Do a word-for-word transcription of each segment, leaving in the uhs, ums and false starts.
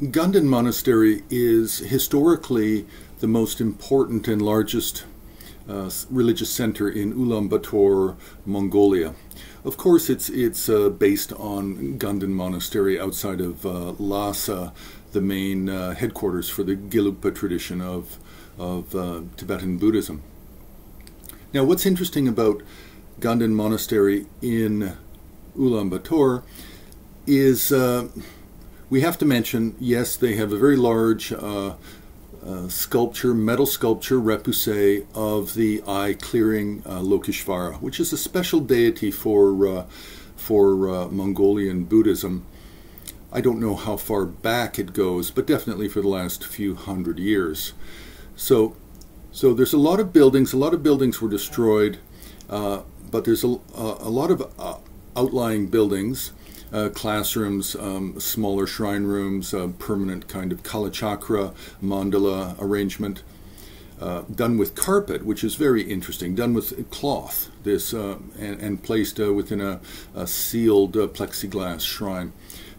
Ganden Monastery is historically the most important and largest uh, religious center in Ulaanbaatar, Mongolia. Of course, it's, it's uh, based on Ganden Monastery outside of uh, Lhasa, the main uh, headquarters for the Gelugpa tradition of, of uh, Tibetan Buddhism. Now, what's interesting about Ganden Monastery in Ulaanbaatar is uh, we have to mention, yes, they have a very large uh, uh, sculpture, metal sculpture, repoussé of the Eye-clearing uh, Lokeshvara, which is a special deity for, uh, for uh, Mongolian Buddhism. I don't know how far back it goes, but definitely for the last few hundred years. So, so there's a lot of buildings. A lot of buildings were destroyed, uh, but there's a, a lot of uh, outlying buildings. Uh, classrooms, um, smaller shrine rooms, uh, permanent kind of Kalachakra mandala arrangement, uh, done with carpet, which is very interesting, done with cloth, this uh, and, and placed uh, within a, a sealed uh, plexiglass shrine.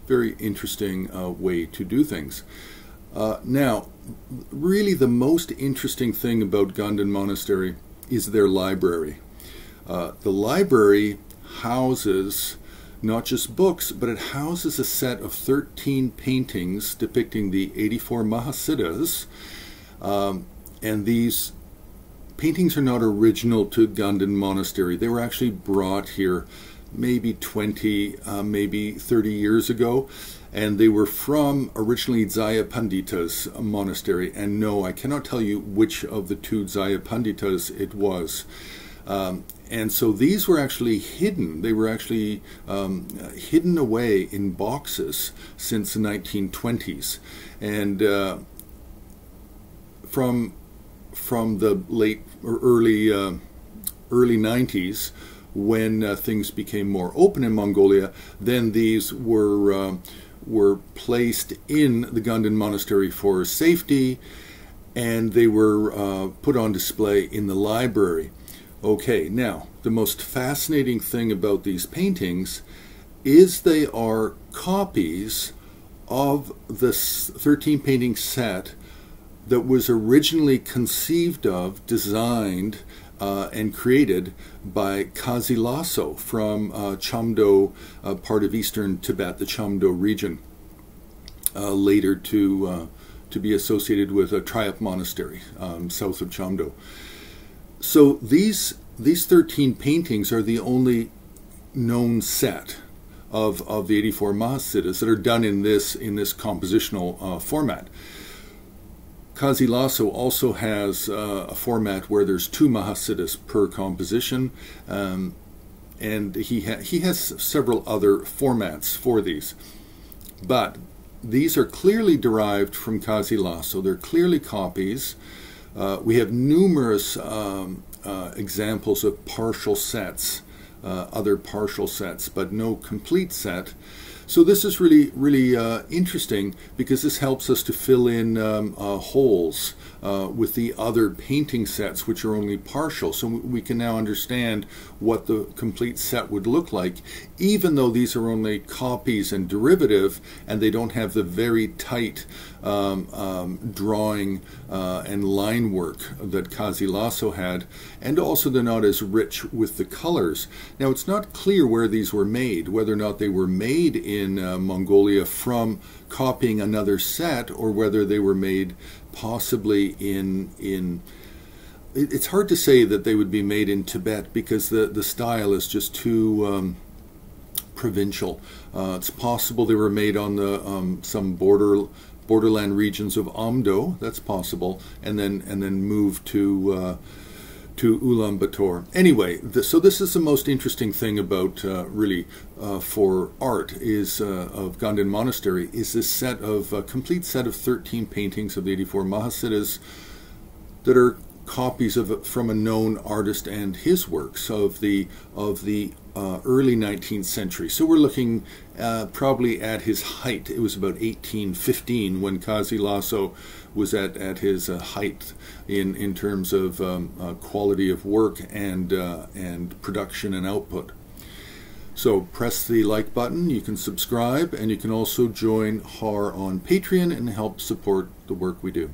Very interesting uh, way to do things. Uh, now, really the most interesting thing about Ganden Monastery is their library. Uh, the library houses not just books, but it houses a set of thirteen paintings depicting the eighty-four Mahasiddhas. Um, and these paintings are not original to Ganden Monastery. They were actually brought here maybe twenty, uh, maybe thirty years ago. And they were from originally Zaya Pandita's monastery. And no, I cannot tell you which of the two Zaya Panditas it was. Um, and so these were actually hidden. They were actually um, hidden away in boxes since the nineteen twenties. And uh, from, from the late or early, uh, early nineties, when uh, things became more open in Mongolia, then these were, uh, were placed in the Ganden Monastery for safety, and they were uh, put on display in the library. Okay, now, the most fascinating thing about these paintings is they are copies of this thirteen painting set that was originally conceived of, designed, uh, and created by Khazi Lhazo from uh, Chamdo, uh, part of eastern Tibet, the Chamdo region, uh, later to, uh, to be associated with a Triop Monastery um, south of Chamdo. So these these thirteen paintings are the only known set of of the eighty-four Mahasiddhas that are done in this in this compositional uh, format. Khazi Lhazo also has uh, a format where there's two Mahasiddhas per composition, um, and he ha he has several other formats for these, but these are clearly derived from Khazi Lhazo. They're clearly copies. Uh, we have numerous um, uh, examples of partial sets, uh, other partial sets, but no complete set. So this is really, really uh, interesting because this helps us to fill in um, uh, holes uh, with the other painting sets, which are only partial. So we can now understand what the complete set would look like, even though these are only copies and derivative, and they don't have the very tight um, um, drawing uh, and line work that Khazi Lhazo had. And also they're not as rich with the colors. Now, it's not clear where these were made, whether or not they were made in in uh, Mongolia from copying another set, or whether they were made possibly in in it, it's hard to say that they would be made in Tibet because the the style is just too um, provincial. Uh, it's possible they were made on the um, some border borderland regions of Amdo. That's possible, and then and then moved to uh, to Ulaanbaatar. Anyway, the, so this is the most interesting thing about uh, really uh, for art is uh, of Ganden Monastery is this set of uh, complete set of thirteen paintings of the eighty-four Mahasiddhas that are copies of from a known artist and his works of the of the uh, early nineteenth century. So we're looking uh, probably at his height. It was about eighteen fifteen when Khazi Lhazo was at, at his uh, height in, in terms of um, uh, quality of work and, uh, and production and output. So press the like button, you can subscribe, and you can also join Har on Patreon and help support the work we do.